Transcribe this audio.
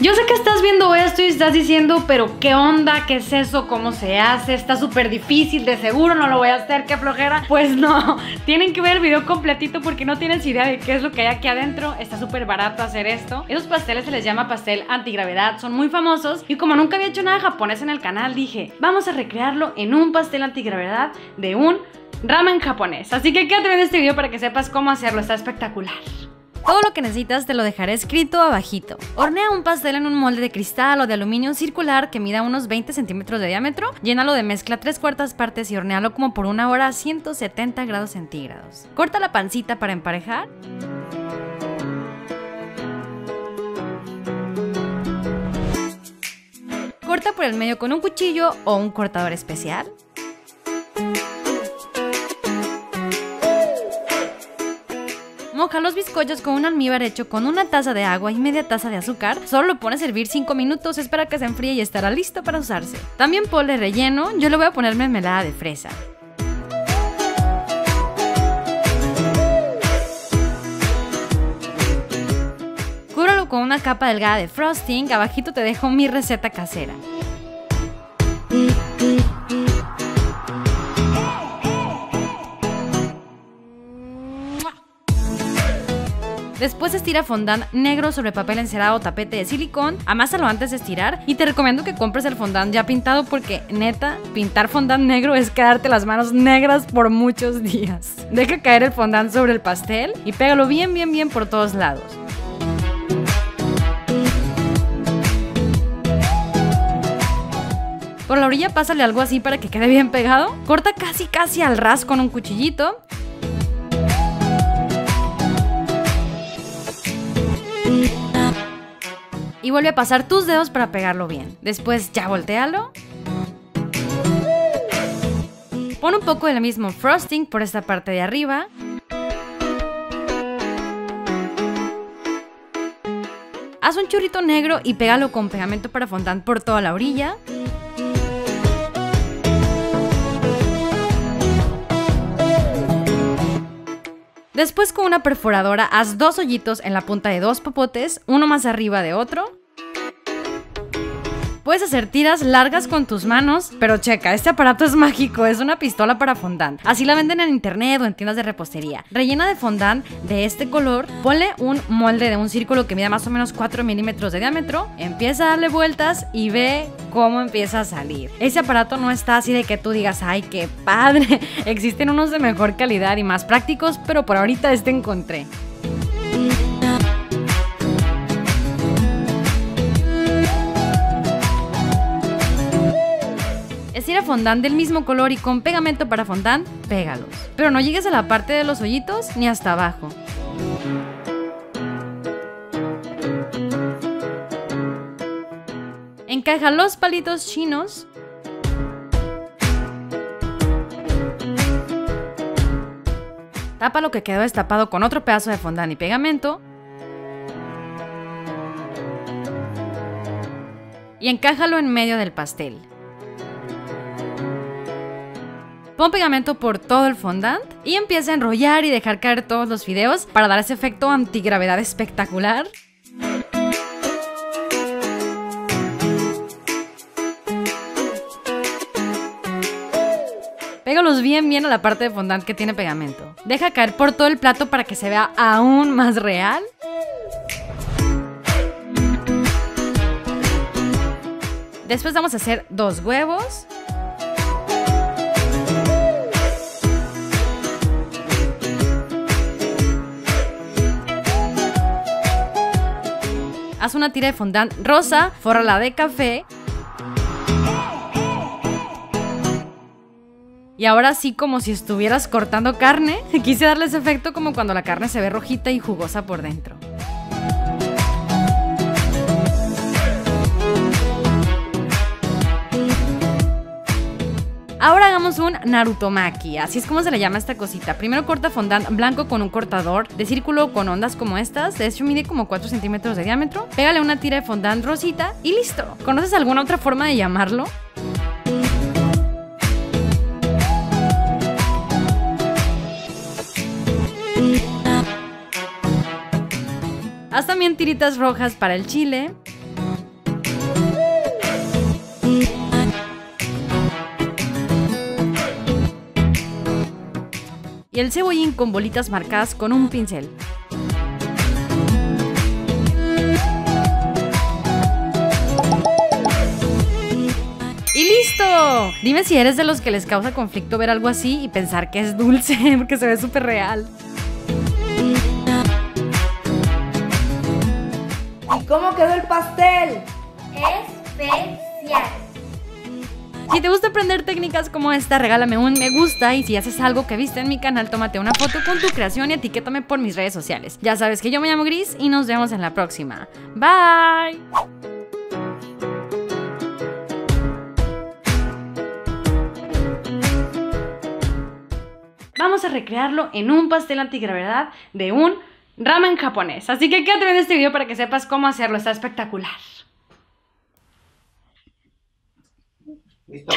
Yo sé que estás viendo esto y estás diciendo, pero ¿qué onda? ¿Qué es eso? ¿Cómo se hace? Está súper difícil, de seguro no lo voy a hacer, qué flojera. Pues no, tienen que ver el video completito porque no tienes idea de qué es lo que hay aquí adentro. Está súper barato hacer esto. Esos pasteles se les llama pastel antigravedad, son muy famosos. Y como nunca había hecho nada japonés en el canal, dije, vamos a recrearlo en un pastel antigravedad de un ramen japonés. Así que quédate viendo este video para que sepas cómo hacerlo, está espectacular. Todo lo que necesitas te lo dejaré escrito abajito. Hornea un pastel en un molde de cristal o de aluminio circular que mida unos 20 centímetros de diámetro. Llénalo de mezcla 3/4 partes y hornealo como por una hora a 170 grados centígrados. Corta la pancita para emparejar. Corta por el medio con un cuchillo o un cortador especial. Moja los bizcochos con un almíbar hecho con una taza de agua y media taza de azúcar. Solo lo pones a hervir 5 minutos, espera que se enfríe y estará listo para usarse. También ponle relleno, yo le voy a poner mermelada de fresa. Cúbralo con una capa delgada de frosting, abajito te dejo mi receta casera. Después estira fondant negro sobre papel encerado o tapete de silicón, amásalo antes de estirar y te recomiendo que compres el fondant ya pintado porque, neta, pintar fondant negro es quedarte las manos negras por muchos días. Deja caer el fondant sobre el pastel y pégalo bien por todos lados. Por la orilla pásale algo así para que quede bien pegado. Corta casi al ras con un cuchillito. Y vuelve a pasar tus dedos para pegarlo bien. Después ya voltéalo. Pon un poco del mismo frosting por esta parte de arriba. Haz un churrito negro y pégalo con pegamento para fondant por toda la orilla. Después con una perforadora haz 2 hoyitos en la punta de 2 popotes, uno más arriba de otro. Puedes hacer tiras largas con tus manos, pero checa, este aparato es mágico, es una pistola para fondant. Así la venden en internet o en tiendas de repostería. Rellena de fondant de este color, ponle un molde de un círculo que mida más o menos 4 milímetros de diámetro, empieza a darle vueltas y ve cómo empieza a salir. Ese aparato no está así de que tú digas, ¡ay, qué padre! Existen unos de mejor calidad y más prácticos, pero por ahorita este encontré. Estira fondant del mismo color y con pegamento para fondant, pégalos. Pero no llegues a la parte de los hoyitos ni hasta abajo. Encaja los palitos chinos. Tapa lo que quedó destapado con otro pedazo de fondant y pegamento. Y encájalo en medio del pastel. Pon pegamento por todo el fondant y empieza a enrollar y dejar caer todos los fideos para dar ese efecto antigravedad espectacular. Pégalos bien a la parte de fondant que tiene pegamento. Deja caer por todo el plato para que se vea aún más real. Después vamos a hacer 2 huevos. Haz una tira de fondant rosa, fórrala de café. Y ahora sí, como si estuvieras cortando carne, quise darle ese efecto como cuando la carne se ve rojita y jugosa por dentro. Ahora hagamos un narutomaki, así es como se le llama esta cosita. Primero corta fondant blanco con un cortador de círculo con ondas como estas. De hecho mide como 4 centímetros de diámetro. Pégale una tira de fondant rosita y listo. ¿Conoces alguna otra forma de llamarlo? Haz también tiritas rojas para el chile. Y el cebollín con bolitas marcadas con un pincel. ¡Y listo! Dime si eres de los que les causa conflicto ver algo así y pensar que es dulce, porque se ve súper real. ¿Y cómo quedó el pastel? Especial. Si te gusta aprender técnicas como esta, regálame un me gusta, y si haces algo que viste en mi canal, tómate una foto con tu creación y etiquétame por mis redes sociales. Ya sabes que yo me llamo Gris y nos vemos en la próxima. Bye. Vamos a recrearlo en un pastel antigravedad de un ramen japonés. Así que quédate viendo este video para que sepas cómo hacerlo. Está espectacular. Listo.